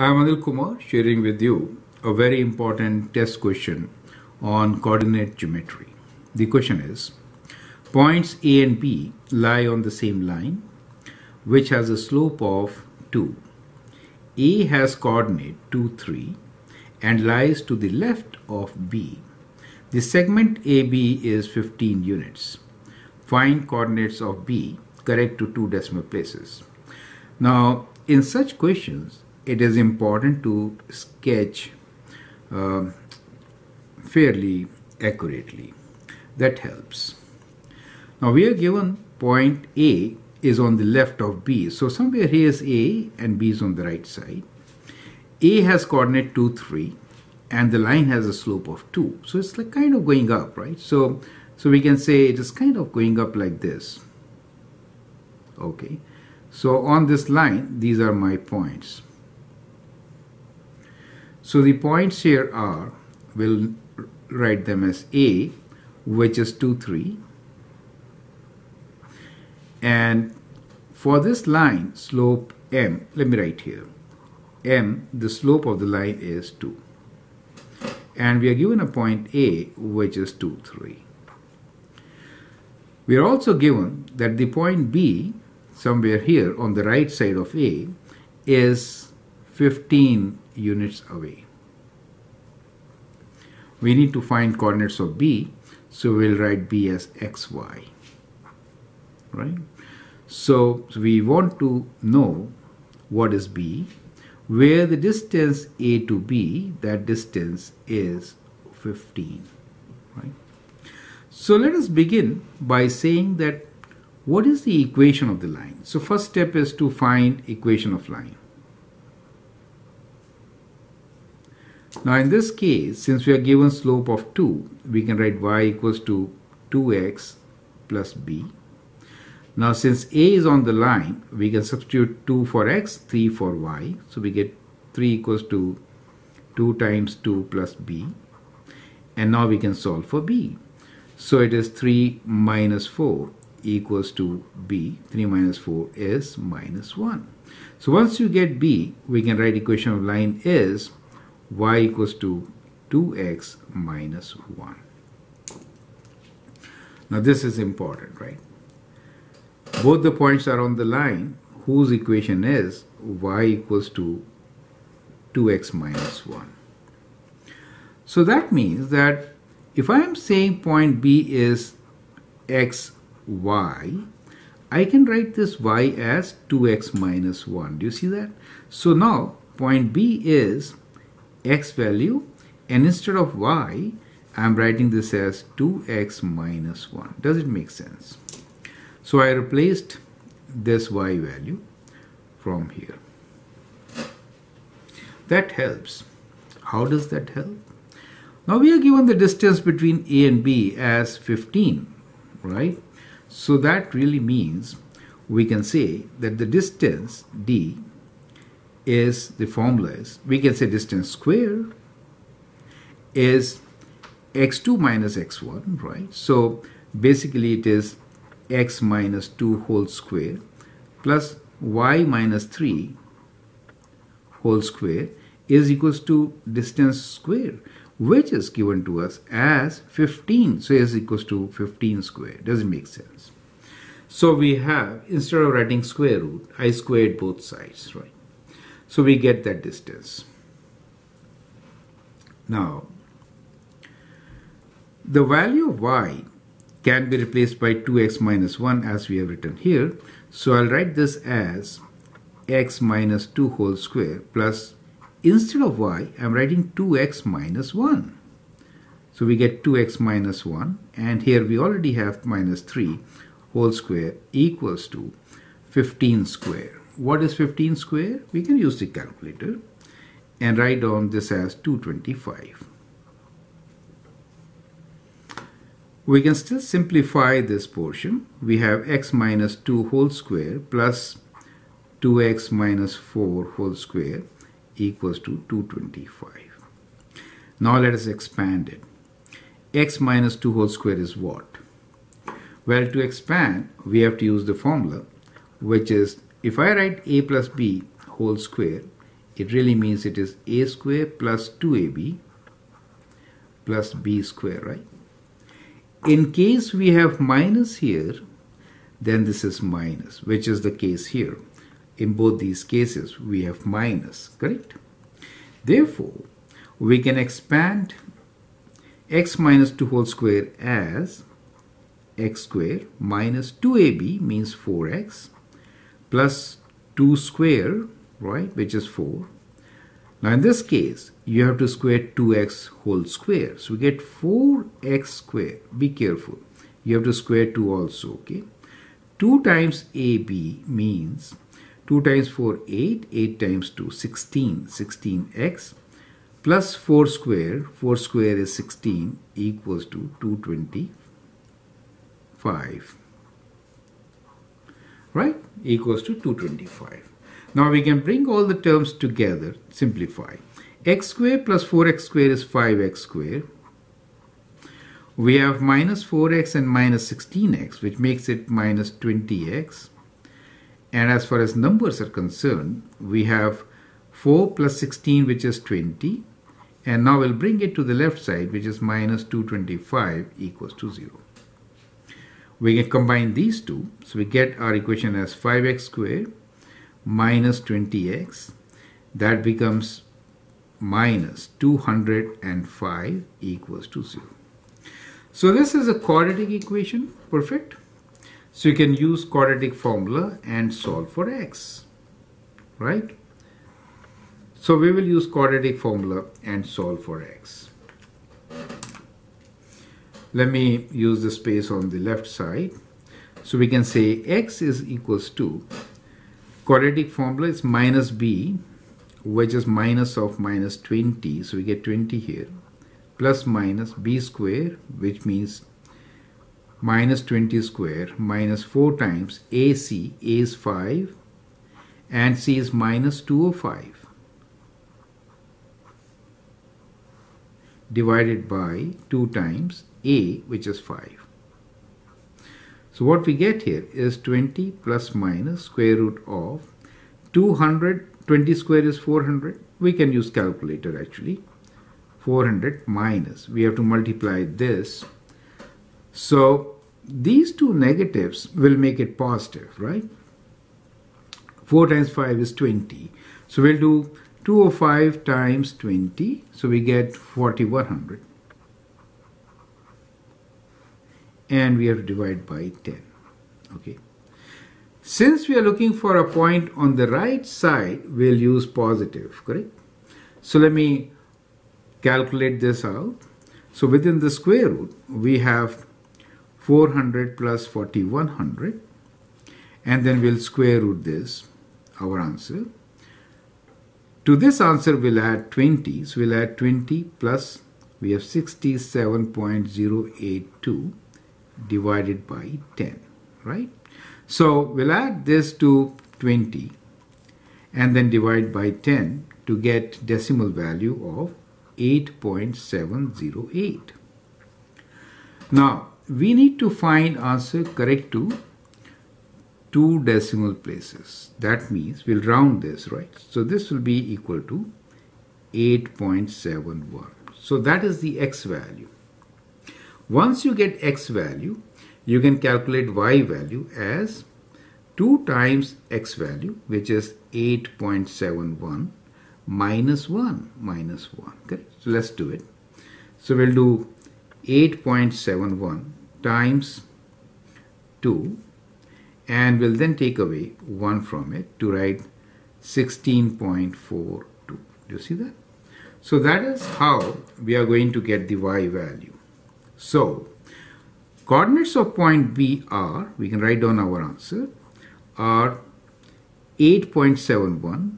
I am Anil Kumar sharing with you a very important test question on coordinate geometry. The question is, points A and B lie on the same line which has a slope of 2. A has coordinate 2, 3 and lies to the left of B. The segment AB is 15 units. Find coordinates of B correct to 2 decimal places. Now, in such questions, it is important to sketch fairly accurately. That helps. Now we are given point A is on the left of B. So somewhere here is A and B is on the right side. A has coordinate 2, 3 and the line has a slope of 2. So it's like kind of going up, right? So we can say it is kind of going up like this. Okay. So on this line, these are my points. So the points here are, we'll write them as A, which is 2, 3. And for this line, slope M, let me write here. M, the slope of the line is 2. And we are given a point A, which is 2, 3. We are also given that the point B, somewhere here on the right side of A, is 15 units away. We need to find coordinates of B, so we'll write B as XY, right? So we want to know what is B, where the distance A to B, that distance is 15, right? So let us begin by saying that what is the equation of the line? So first step is to find equation of line. Now in this case, since we are given slope of 2, we can write y equals to 2x plus b. Now since a is on the line, we can substitute 2 for x, 3 for y. So we get 3 equals to 2 times 2 plus b. And now we can solve for b. So it is 3 minus 4. Equals to b. 3 minus 4 is minus 1. So once you get b, we can write equation of line is y equals to 2x minus 1. Now this is important, right? Both the points are on the line whose equation is y equals to 2x minus 1. So that means that if I am saying point B is x y, I can write this y as 2x minus 1. Do you see that? So now point B is x value, and instead of y, I'm writing this as 2x minus 1. Does it make sense? So I replaced this y value from here. That helps. How does that help? Now we are given the distance between A and B as 15, right? So that really means we can say that the distance D is, the formula is, we can say distance squared is x2 minus x1, right? So basically it is x minus 2 whole square plus y minus 3 whole square is equals to distance squared, which is given to us as 15. So is equals to 15 square. Does it make sense? So we have, instead of writing square root, I squared both sides, right? So we get that distance. Now, the value of y can be replaced by 2x minus 1 as we have written here. So I'll write this as x minus 2 whole square plus, instead of y, I'm writing 2x minus 1. So we get 2x minus 1, and here we already have minus 3 whole square equals to 15 square. What is 15 square? We can use the calculator and write down this as 225. We can still simplify this portion. We have x minus 2 whole square plus 2x minus 4 whole square equals to 225. Now let us expand it. X minus 2 whole square is what? Well, to expand, we have to use the formula, which is, if I write a plus b whole square It really means it is a square plus 2ab plus b square, right? In case we have minus here, then this is minus, which is the case here. In both these cases, we have minus, correct? Therefore, we can expand x minus 2 whole square as x square minus 2ab means 4x plus 2 square, right, which is 4. Now in this case, you have to square 2x whole square. So we get 4x square. Be careful. You have to square 2 also, okay? 2 times AB means 2 times 4, 8. 8 times 2, 16. 16x plus 4 square. 4 square is 16 equals to 225. Right? Equals to 225. Now we can bring all the terms together, simplify. X square plus 4x square is 5x square. We have minus 4x and minus 16x, which makes it minus 20x. And as far as numbers are concerned, we have 4 plus 16, which is 20. And now we'll bring it to the left side, which is minus 225 equals to 0. We can combine these two. So we get our equation as 5x squared minus 20x, that becomes minus 205 equals to 0. So this is a quadratic equation, perfect. So you can use quadratic formula and solve for x, right? So we will use quadratic formula and solve for x. Let me use the space on the left side. So we can say x is equals to quadratic formula is minus b, which is minus of minus 20, so we get 20 here, plus minus b square, which means minus 20 square, minus 4 times ac, a is 5, and c is minus 205, divided by 2 times a, which is 5. So what we get here is 20 plus minus square root of 200, 20 square is 400, we can use calculator actually, 400 minus, we have to multiply this. So these two negatives will make it positive, right? 4 times 5 is 20, so we'll do 205 times 20, so we get 4100. And we have to divide by 10, okay? Since we are looking for a point on the right side, we'll use positive, correct? So let me calculate this out. So within the square root, we have 400 plus 4100, and then we'll square root this, our answer. To this answer, we'll add 20, so we'll add 20 plus, we have 67.082, divided by 10, right? So we'll add this to 20 and then divide by 10 to get decimal value of 8.708. Now we need to find answer correct to 2 decimal places. That means we'll round this, right? So this will be equal to 8.71. So that is the x value. Once you get x value, you can calculate y value as 2 times x value, which is 8.71 minus 1 minus 1. Correct? So let's do it. So we'll do 8.71 times 2, and we'll then take away 1 from it to write 16.42. Do you see that? So that is how we are going to get the y value. So, coordinates of point B are, we can write down our answer, are 8.71,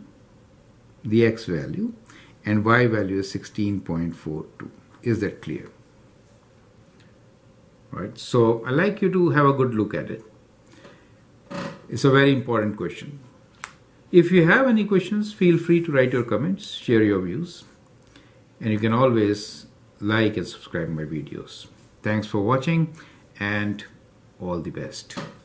the x value, and y value is 16.42. Is that clear? Right, so I'd like you to have a good look at it. It's a very important question. If you have any questions, feel free to write your comments, share your views, and you can always like and subscribe my videos. Thanks for watching and all the best.